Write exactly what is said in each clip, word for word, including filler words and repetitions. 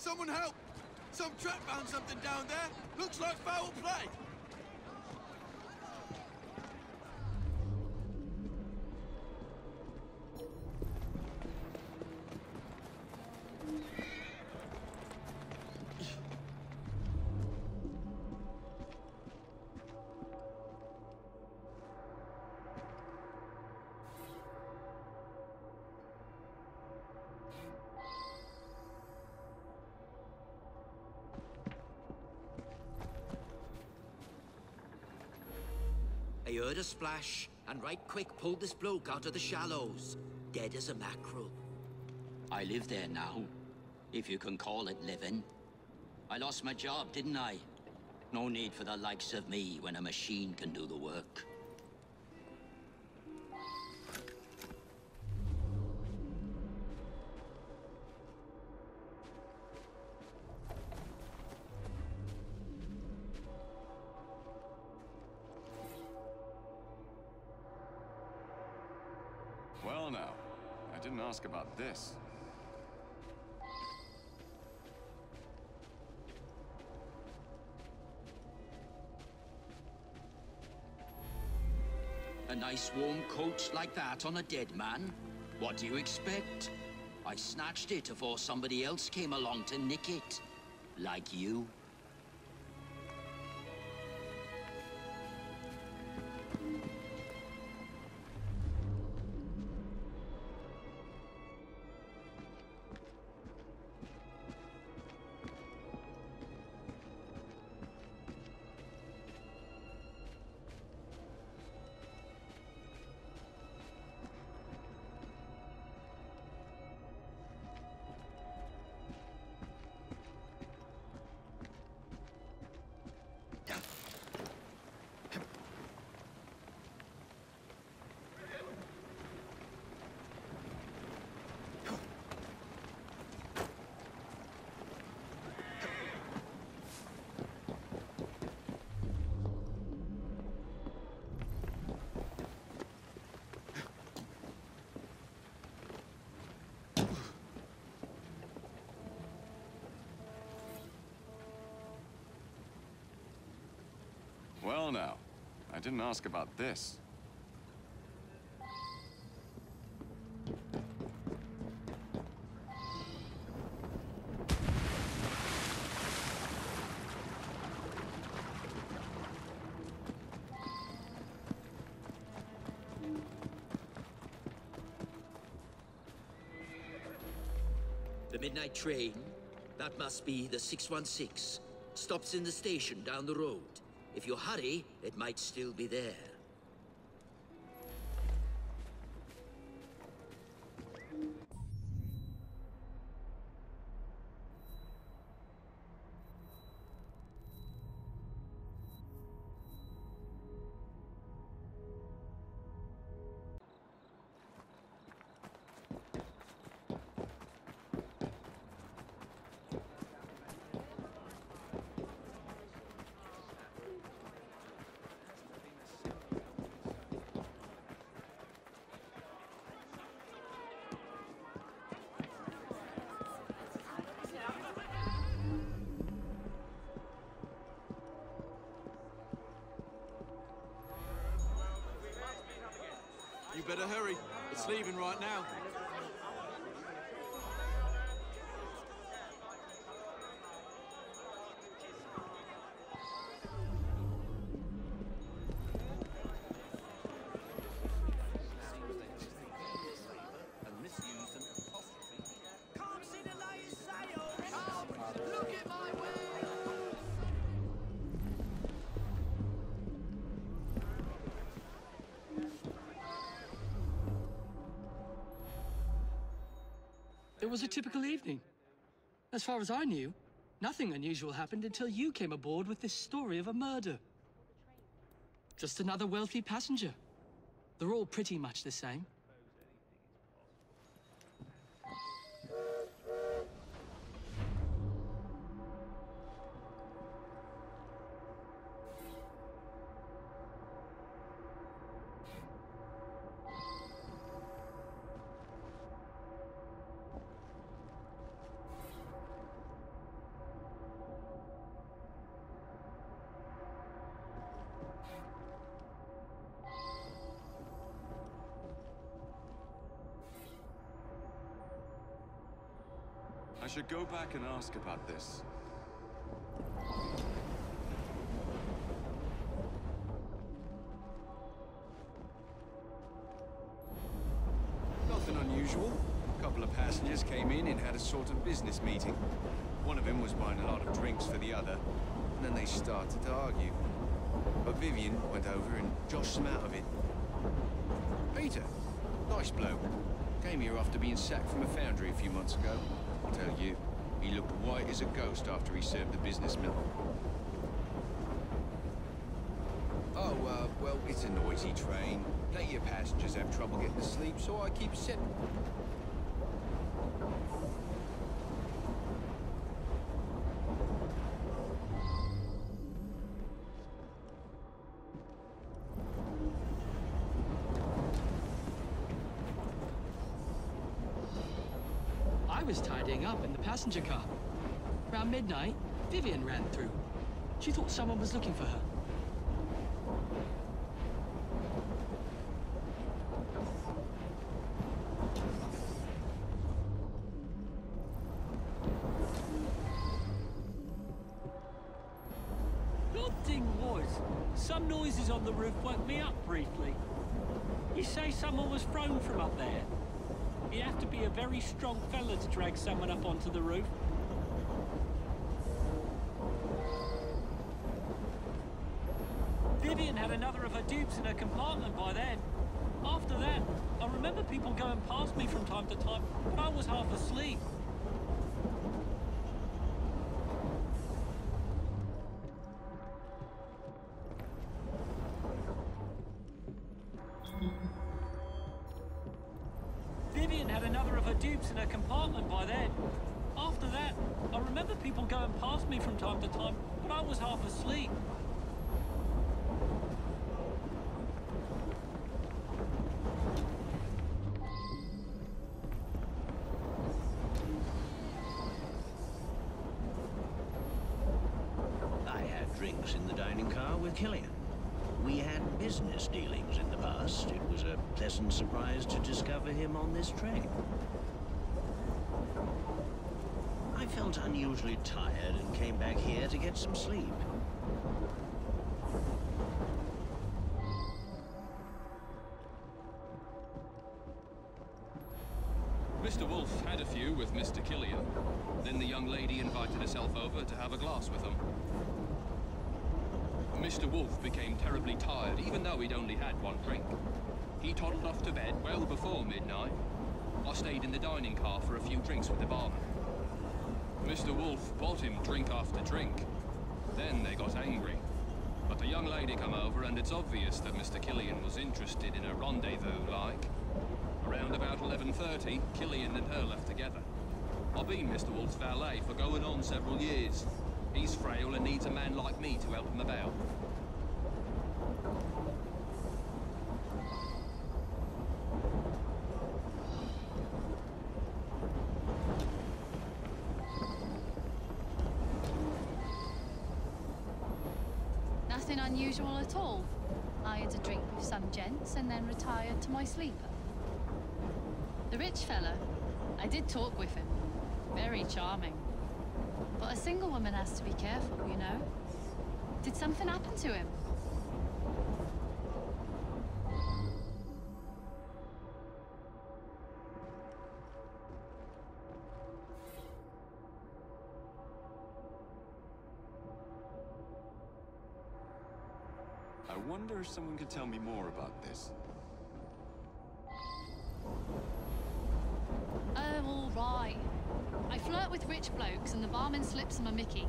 Someone help! Some trap found something down there! Looks like foul play! I heard a splash, and right quick pulled this bloke out of the shallows, dead as a mackerel. I live there now, if you can call it living. I lost my job, didn't I? No need for the likes of me when a machine can do the work. Well now, I didn't ask about this. A nice warm coat like that on a dead man? What do you expect? I snatched it before somebody else came along to nick it. Like you. Well now, I didn't ask about this. The midnight train, that must be the six one six, stops in the station down the road. If you hurry, it might still be there. You better hurry. It's leaving right now. It was a typical evening. As far as I knew, nothing unusual happened until you came aboard with this story of a murder. Just another wealthy passenger. They're all pretty much the same. I should go back and ask about this. Nothing unusual. A couple of passengers came in and had a sort of business meeting. One of them was buying a lot of drinks for the other, and then they started to argue. But Vivian went over and joshed them out of it. Peter, nice bloke. Came here after being sacked from a foundry a few months ago. I'll tell you, he looked white as a ghost after he served the businessman. Oh, uh, well, it's a noisy train. Plenty of passengers have trouble getting to sleep, so I keep sipping. Was tidying up in the passenger car. Around midnight, Vivian ran through. She thought someone was looking for her. Nodding noise. Some noises on the roof woke me up briefly. You say someone was thrown from up there? You have to be a very strong fella to drag someone up onto the roof. Vivian had another of her dupes in her compartment by then. After that, I remember people going past me from time to time, but I was half asleep. Dupes in her compartment by then. After that, I remember people going past me from time to time, but I was half asleep. I had drinks in the dining car with Killian. We had business dealings in the past. It was a pleasant surprise to discover him on this train. I felt unusually tired and came back here to get some sleep. Mister Wolfe had a few with Mister Killian. Then the young lady invited herself over to have a glass with them. Mister Wolfe became terribly tired, even though he'd only had one drink. He toddled off to bed well before midnight. I stayed in the dining car for a few drinks with the barman. Mister Wolfe bought him drink after drink. Then they got angry. But the young lady come over and it's obvious that Mister Killian was interested in a rendezvous, like. Around about eleven thirty, Killian and her left together. I've been Mister Wolfe's valet for going on several years. He's frail and needs a man like me to help him about. Unusual at all. I had a drink with some gents and then retired to my sleeper. The rich fella, I did talk with him. Very charming. But a single woman has to be careful, you know. Did something happen to him? I wonder if someone could tell me more about this. Oh, all right. I flirt with rich blokes and the barman slips them a mickey.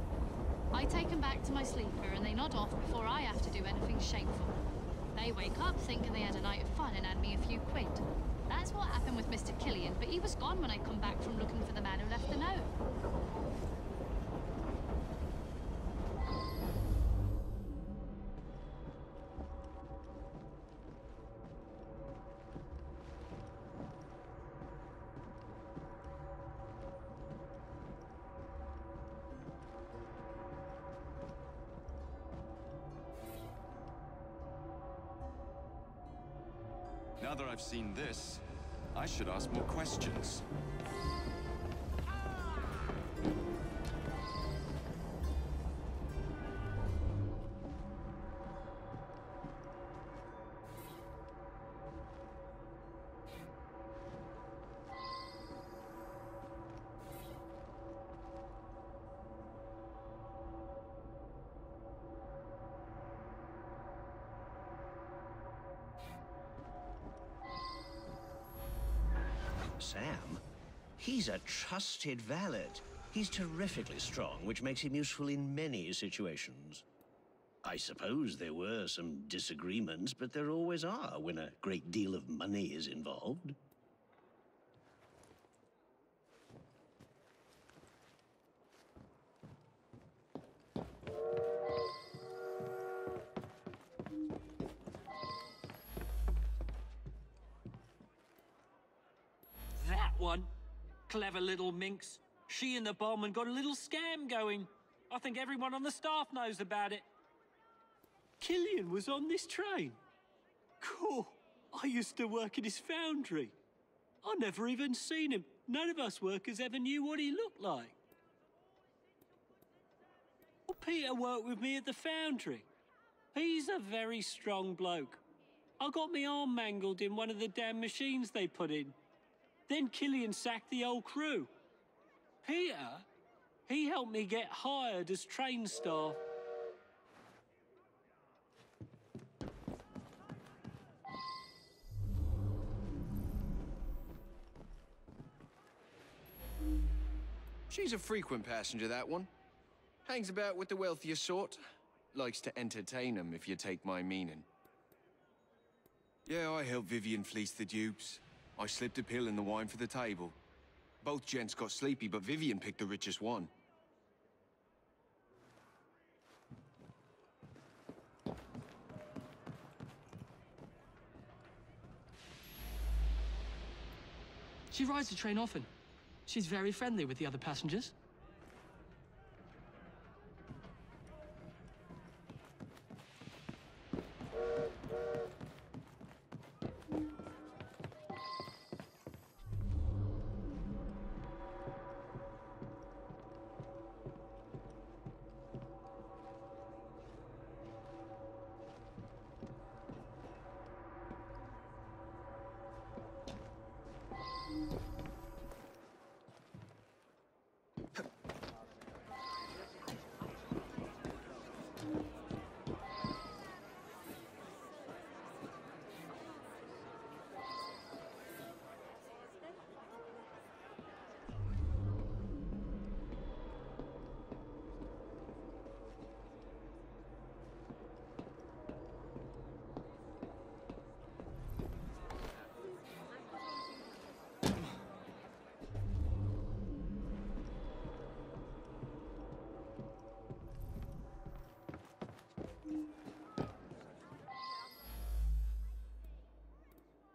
I take them back to my sleeper and they nod off before I have to do anything shameful. They wake up thinking they had a night of fun and hand me a few quid. That's what happened with Mister Killian, but he was gone when I come back from looking for the man who left the note. Now that I've seen this, I should ask more questions. Ah! Sam. He's a trusted valet. He's terrifically strong, which makes him useful in many situations. I suppose there were some disagreements, but there always are when a great deal of money is involved. That one. Clever little minx. She and the barman got a little scam going. I think everyone on the staff knows about it. Killian was on this train. Cool. I used to work in his foundry. I never even seen him. None of us workers ever knew what he looked like. Well, Peter worked with me at the foundry. He's a very strong bloke. I got my arm mangled in one of the damn machines they put in. Then Killian sacked the whole crew. Peter, he helped me get hired as train staff. She's a frequent passenger, that one. Hangs about with the wealthier sort. Likes to entertain them, if you take my meaning. Yeah, I helped Vivian fleece the dupes. I slipped a pill in the wine for the table. Both gents got sleepy, but Vivian picked the richest one. She rides the train often. She's very friendly with the other passengers.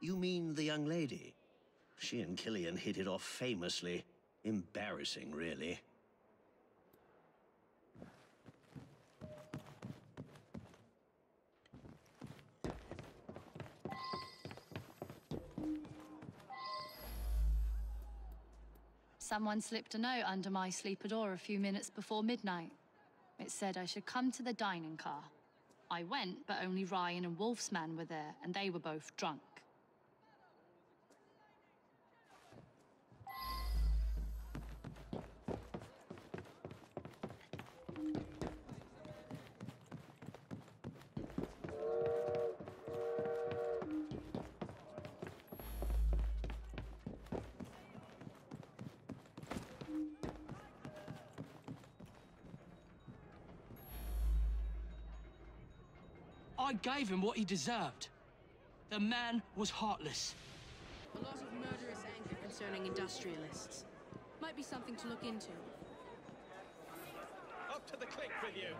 You mean the young lady? She and Killian hit it off famously. Embarrassing, really. Someone slipped a note under my sleeper door a few minutes before midnight. It said I should come to the dining car. I went, but only Ryan and Wolfsman were there, and they were both drunk. I gave him what he deserved. The man was heartless. A lot of murderous anger concerning industrialists. Might be something to look into. Up to the click with you.